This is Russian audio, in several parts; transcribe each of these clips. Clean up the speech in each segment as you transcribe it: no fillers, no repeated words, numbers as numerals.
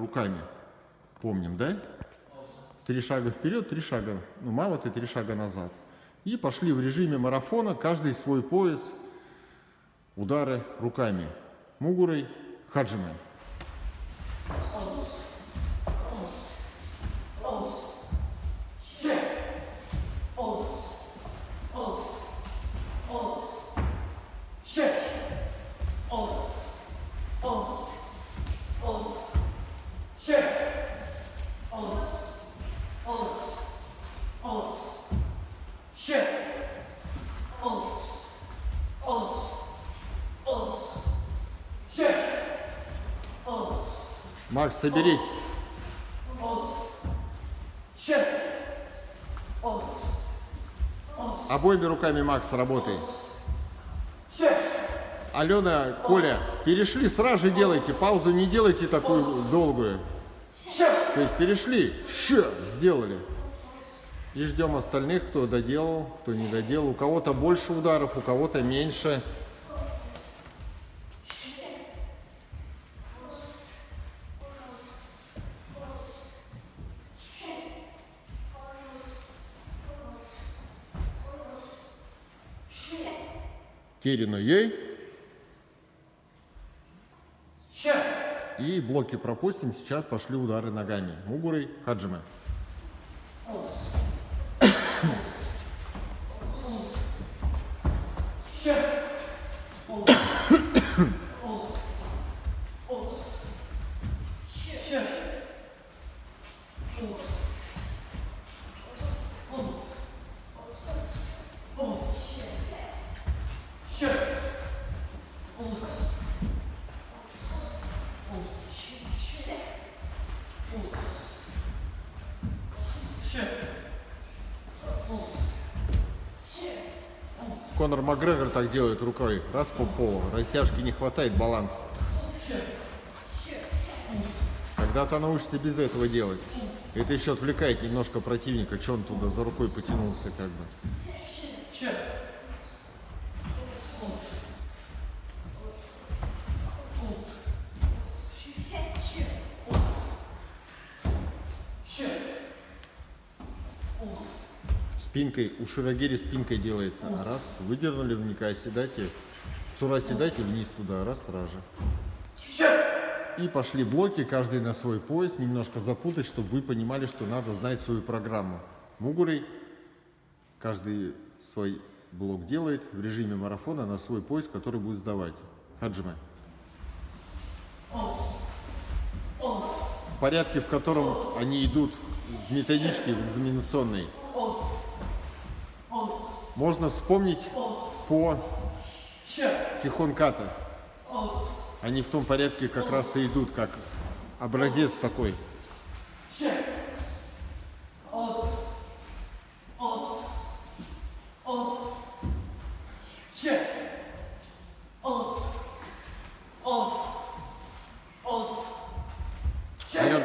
руками. Помним, да? Три шага вперед, три шага, ну мало ты, три шага назад. И пошли в режиме марафона, каждый свой пояс, удары руками. Мугурой, хаджимой. Макс, соберись. Обоими руками, Макс, работай. Алена, Коля, перешли, сразу же делайте. Паузу не делайте такую долгую. То есть перешли, сделали. И ждем остальных, кто доделал, кто не доделал. У кого-то больше ударов, у кого-то меньше. Терину ей. И блоки пропустим. Сейчас пошли удары ногами. Мугурой, хаджиме. Конор Макгрегор так делает рукой. Раз по полу. Растяжки не хватает, баланс. Когда-то научишься без этого делать. Это еще отвлекает немножко противника, что он туда за рукой потянулся, как бы. Спинкой, у Широгери спинкой делается. Раз, выдернули, вникай, седайте. Цура, седайте вниз туда, раз, ража. И пошли блоки, каждый на свой пояс, немножко запутать, чтобы вы понимали, что надо знать свою программу. Мугурой, каждый свой блок делает в режиме марафона на свой пояс, который будет сдавать. Хаджиме. В порядке, в котором они идут в методичке, в экзаменационной. Можно вспомнить по кихон-ката. Они в том порядке как раз и идут, как образец такой. Алена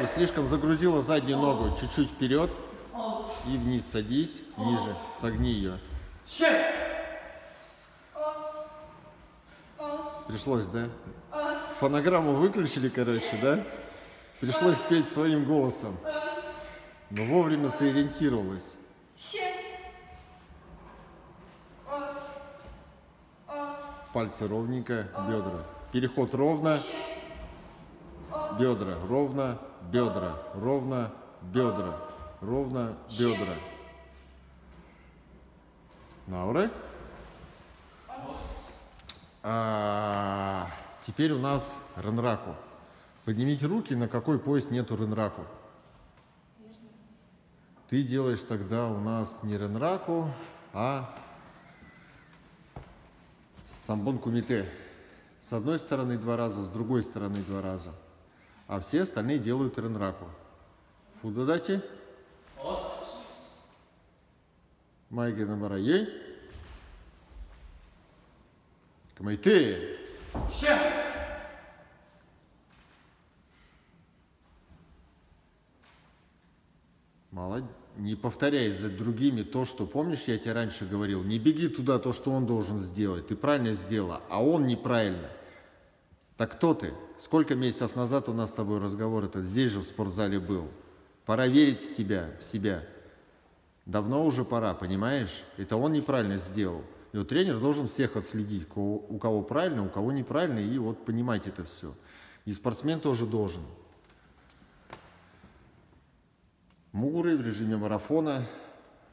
слишком загрузила заднюю ногу. Чуть-чуть вперед и вниз садись, ниже, согни ее. Пришлось, да? Фонограмму выключили, короче, да? Пришлось петь своим голосом. Но вовремя сориентировалась. Пальцы ровненько, бедра. Переход ровно. Бедра, ровно, бедра, ровно, бедра, ровно, бедра. Науры. Теперь у нас ренраку. Поднимите руки, на какой пояс нету ренраку. Ты делаешь тогда у нас не ренраку, а самбон кумите. С одной стороны два раза, с другой стороны два раза. А все остальные делают ренраку. Фудадати. Майги на барае. Кумите. Молодец. Не повторяй за другими то, что помнишь, я тебе раньше говорил. Не беги туда то, что он должен сделать. Ты правильно сделала, а он неправильно. Так кто ты? Сколько месяцев назад у нас с тобой разговор этот здесь же в спортзале был. Пора верить в тебя, в себя. Давно уже пора, понимаешь? Это он неправильно сделал. И вот тренер должен всех отследить, у кого правильно, у кого неправильно, и вот понимать это все. И спортсмен тоже должен. Мугуры в режиме марафона.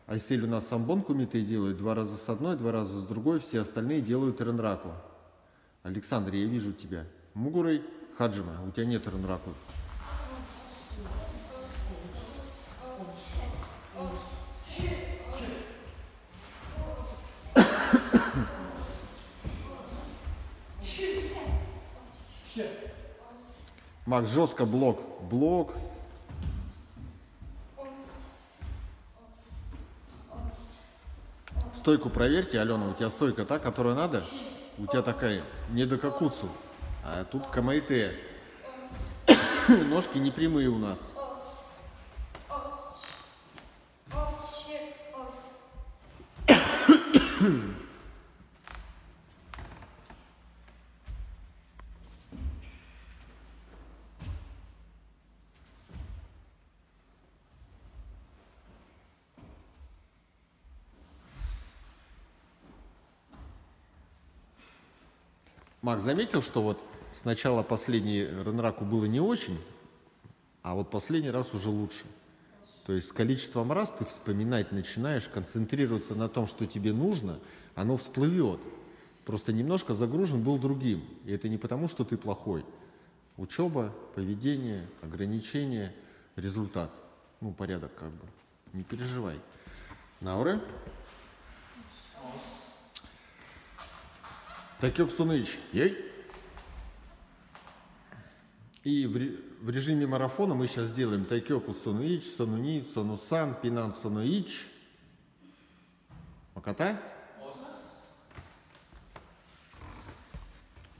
Айсель у нас самбон кумите делает 2 раза с одной, 2 раза с другой, все остальные делают ренраку. Александр, я вижу тебя. Мугуры, хаджима, у тебя нет ренраку. Макс, жестко блок. Блок. Стойку проверьте, Алена, у тебя стойка та, которая надо? У тебя такая, не до какуцу, а тут камайте. Ножки не прямые у нас. Мак заметил, что вот сначала последний ренраку было не очень, а вот последний раз уже лучше. То есть с количеством раз ты вспоминать начинаешь, концентрироваться на том, что тебе нужно, оно всплывет. Просто немножко загружен был другим. И это не потому, что ты плохой. Учеба, поведение, ограничения, результат. Ну, порядок как бы. Не переживай. Науры. Тайкёку соно ити. И в режиме марафона мы сейчас делаем тайкёку соно ити, соно ни, соно усан, пинан сон уич. Маката?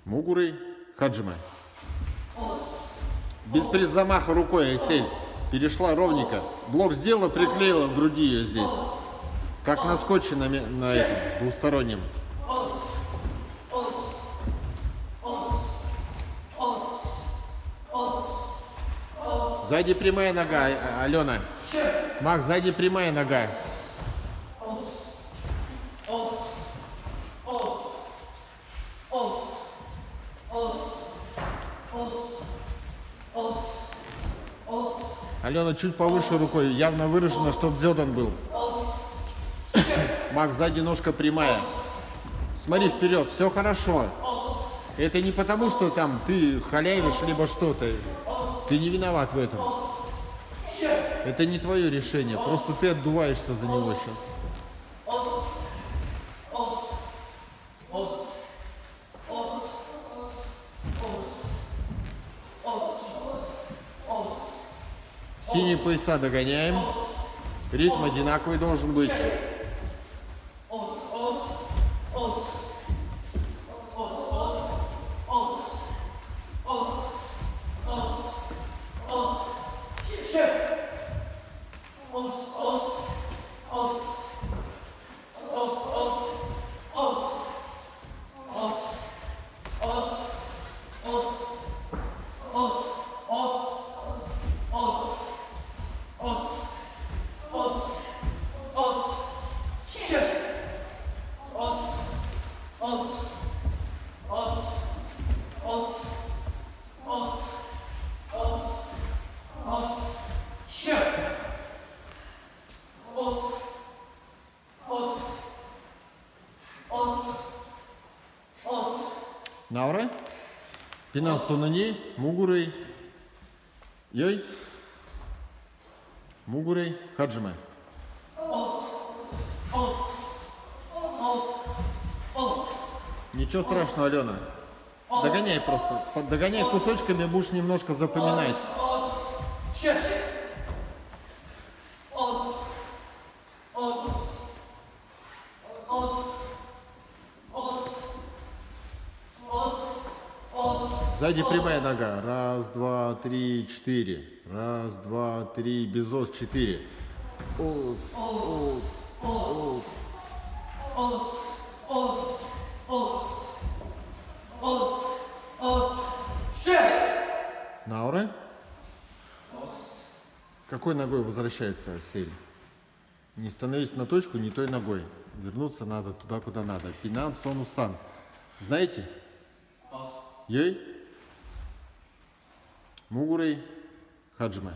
Мугуры, хаджима. Без предзамаха рукой, Айсель. Перешла ровненько. Блок сделала, приклеила в груди ее здесь. Как на скотче на этом, двустороннем. Сзади прямая нога, Алена. Макс, сзади прямая нога. Алена, чуть повыше рукой. Явно выражено, чтобы дзёдан был. Макс, сзади ножка прямая. Смотри вперед, все хорошо. Это не потому, что там ты халявишь, либо что-то. Ты не виноват в этом. Это не твое решение. Просто ты отдуваешься за него сейчас. Синие пояса догоняем. Ритм одинаковый должен быть. Наура, пинан сон уни, мугуры, йой, мугуры, хаджима. Ничего страшного, Алена. Догоняй просто. Догоняй кусочками, будешь немножко запоминать. Сзади прямая нога. 1, 2, 3, 4. 1, 2, 3, без ос, 4. Ос, ос, ос. Ос, ос, ос. Ос, ос. Науры. Какой ногой возвращается сэй? Не становись на точку не той ногой. Вернуться надо туда, куда надо. Пинан сон усан. Знаете? Йой. Мугурей. Хаджима.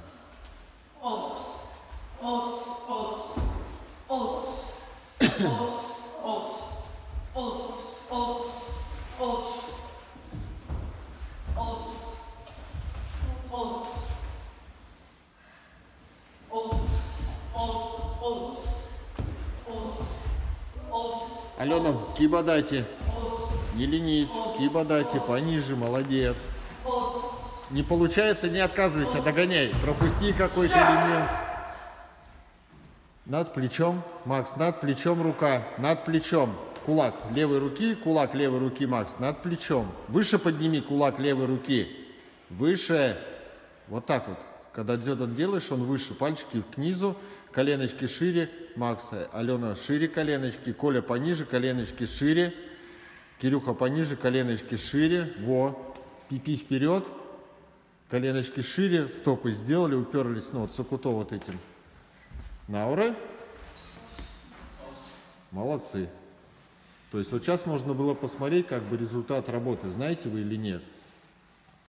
Алена, в кибодате. Не ленись, в кибодате, пониже, молодец. Не получается, не отказывайся, догоняй. Пропусти какой-то элемент. Над плечом, Макс, над плечом рука, над плечом. Кулак левой руки, кулак левой руки, Макс, над плечом. Выше подними кулак левой руки. Выше. Вот так вот. Когда дзёдан делаешь, он выше. Пальчики к низу, коленочки шире. Макс, Алена, шире коленочки. Коля, пониже, коленочки шире. Кирюха, пониже, коленочки шире. Во. Пипи вперед. Коленочки шире. Стопы сделали, уперлись. Ну, вот сокуто вот этим. Науры. Молодцы. То есть вот сейчас можно было посмотреть, как бы результат работы. Знаете вы или нет?